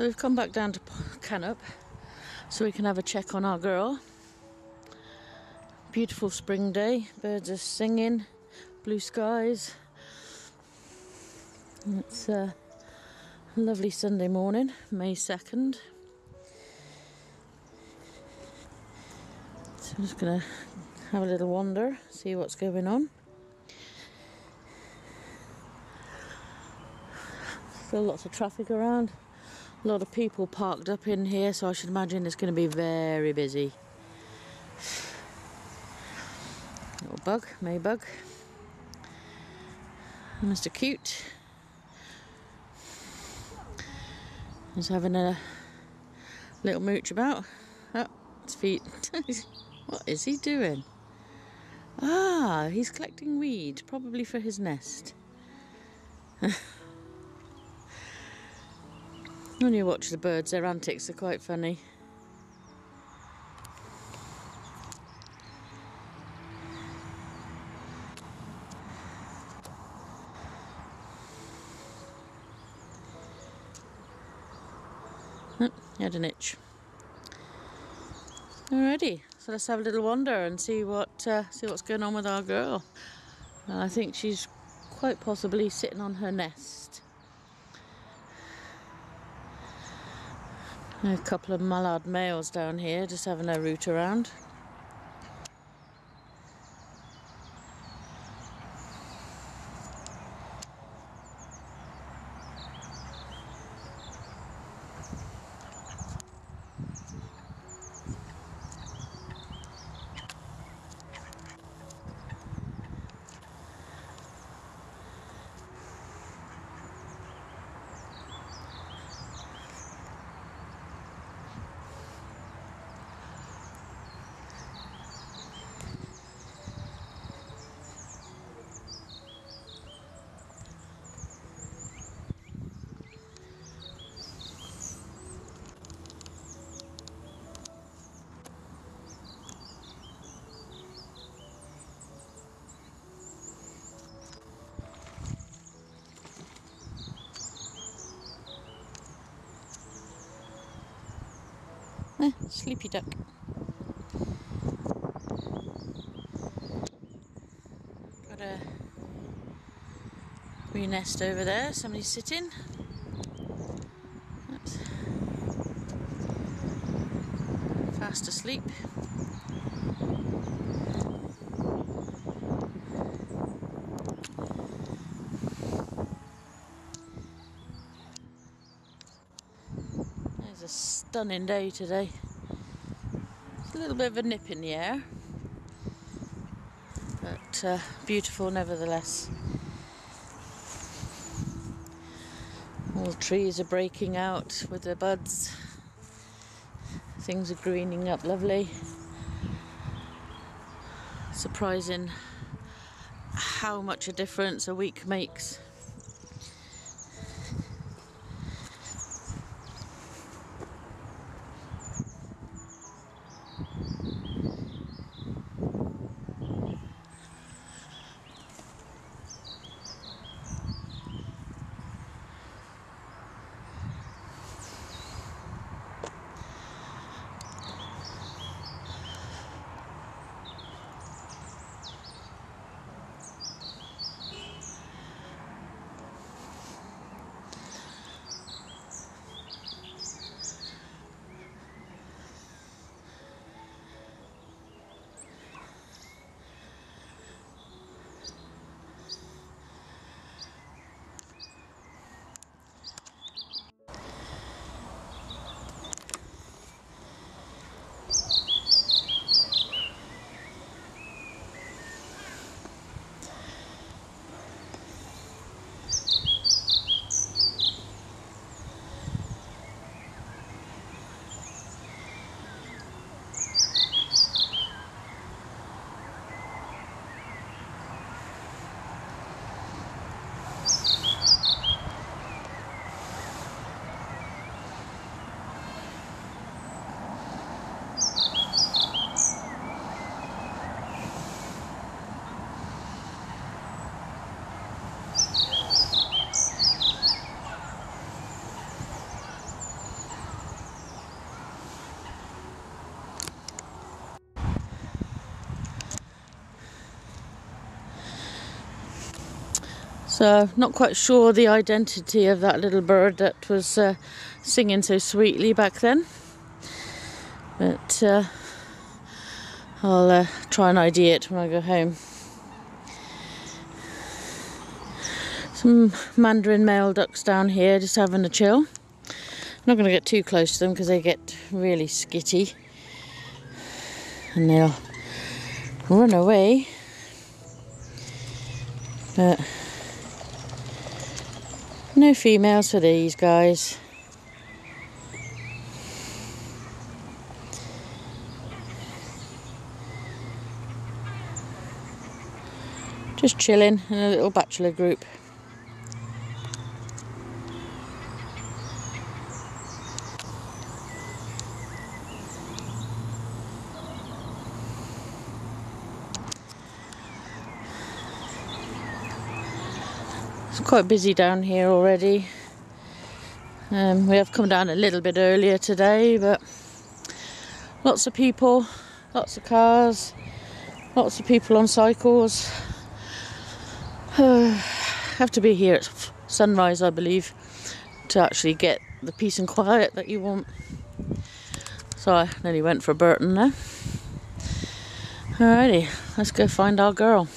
So we've come back down to Canop so we can have a check on our girl. Beautiful spring day, birds are singing, blue skies. It's a lovely Sunday morning, May 2nd. So I'm just going to have a little wander, see what's going on. Still lots of traffic around, a lot of people parked up in here, so I should imagine it's going to be very busy. Little bug, Maybug. Mr. Cute is having a little mooch about. Oh, his feet. What is he doing? Ah, he's collecting weed, probably for his nest. When you watch the birds, their antics are quite funny. He had an itch. Alrighty, so let's have a little wander and see what's going on with our girl. I think she's quite possibly sitting on her nest. A couple of mallard males down here just having a root around. Sleepy duck. Got a wee nest over there, somebody's sitting. Oops. Fast asleep. There's a stunning day today. A little bit of a nip in the air, but beautiful nevertheless. All the trees are breaking out with their buds. Things are greening up lovely. Surprising how much a difference a week makes. So I'm not quite sure the identity of that little bird that was singing so sweetly back then. But I'll try and ID it when I go home. Some Mandarin male ducks down here just having a chill. I'm not going to get too close to them because they get really skitty and they'll run away. But no females for these guys. Just chilling in a little bachelor group. It's quite busy down here already. We have come down a little bit earlier today, but lots of people, lots of cars, lots of people on cycles. Have to be here at sunrise, I believe, to actually get the peace and quiet that you want. So I nearly went for Burton there. Alrighty, let's go find our girl.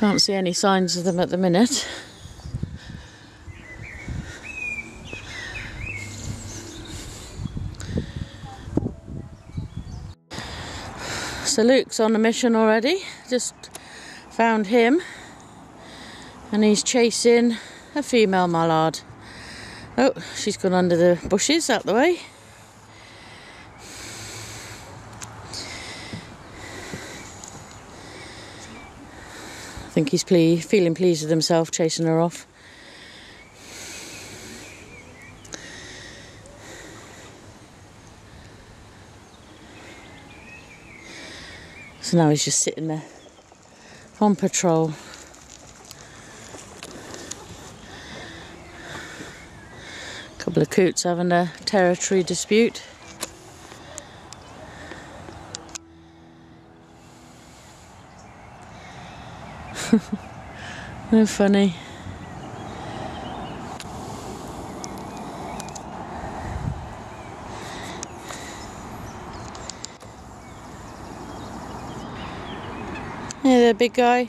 Can't see any signs of them at the minute. So Luke's on a mission already. Just found him, and he's chasing a female mallard. Oh, she's gone under the bushes out the way. I think he's feeling pleased with himself chasing her off. So now he's just sitting there on patrol. A couple of coots having a territory dispute. No funny. Hey there, big guy.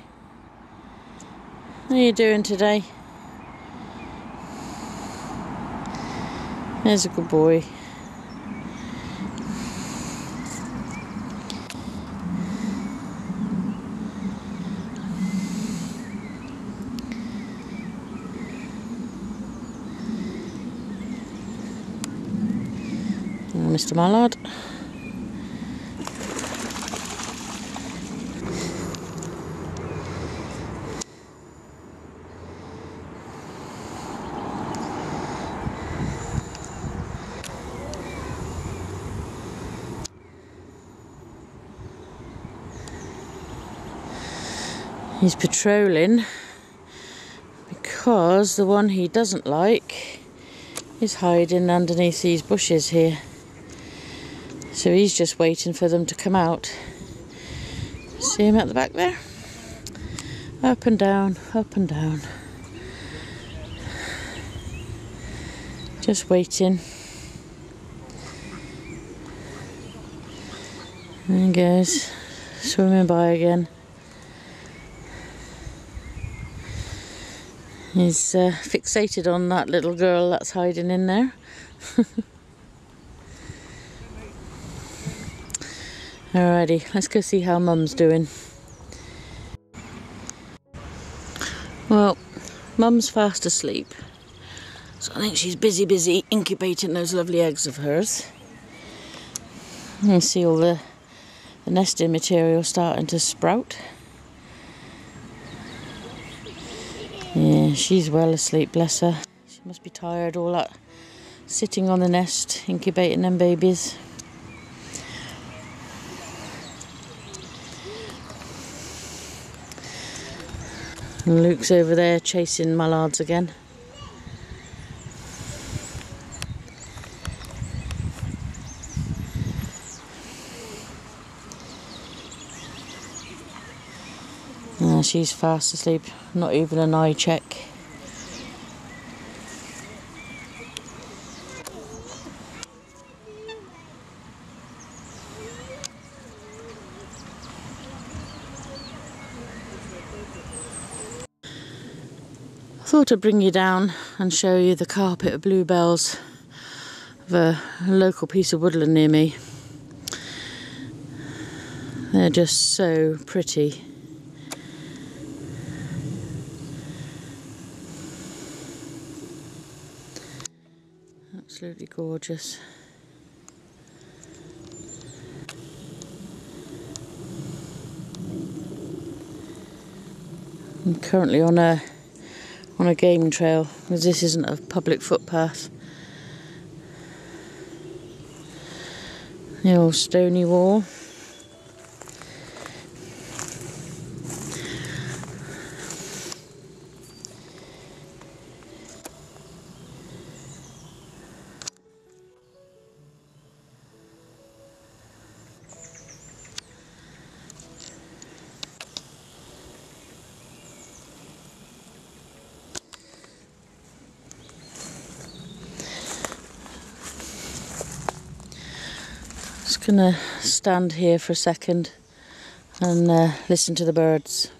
How are you doing today? There's a good boy. And Mr. Mallard. He's patrolling because the one he doesn't like is hiding underneath these bushes here. So he's just waiting for them to come out. See him at the back there? Up and down, up and down. Just waiting. There he goes, swimming by again. He's fixated on that little girl that's hiding in there. Alrighty, let's go see how Mum's doing. Well, Mum's fast asleep. So I think she's busy incubating those lovely eggs of hers. You can see all the nesting material starting to sprout. Yeah, she's well asleep, bless her. She must be tired, all that sitting on the nest, incubating them babies. And Luke's over there chasing mallards again. and she's fast asleep, not even an eye check. I thought I'd bring you down and show you the carpet of bluebells of a local piece of woodland near me. They're just so pretty. Absolutely gorgeous. I'm currently on a game trail, because this isn't a public footpath. The old stony wall. Just gonna stand here for a second and listen to the birds.